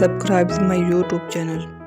subscribe my YouTube channel.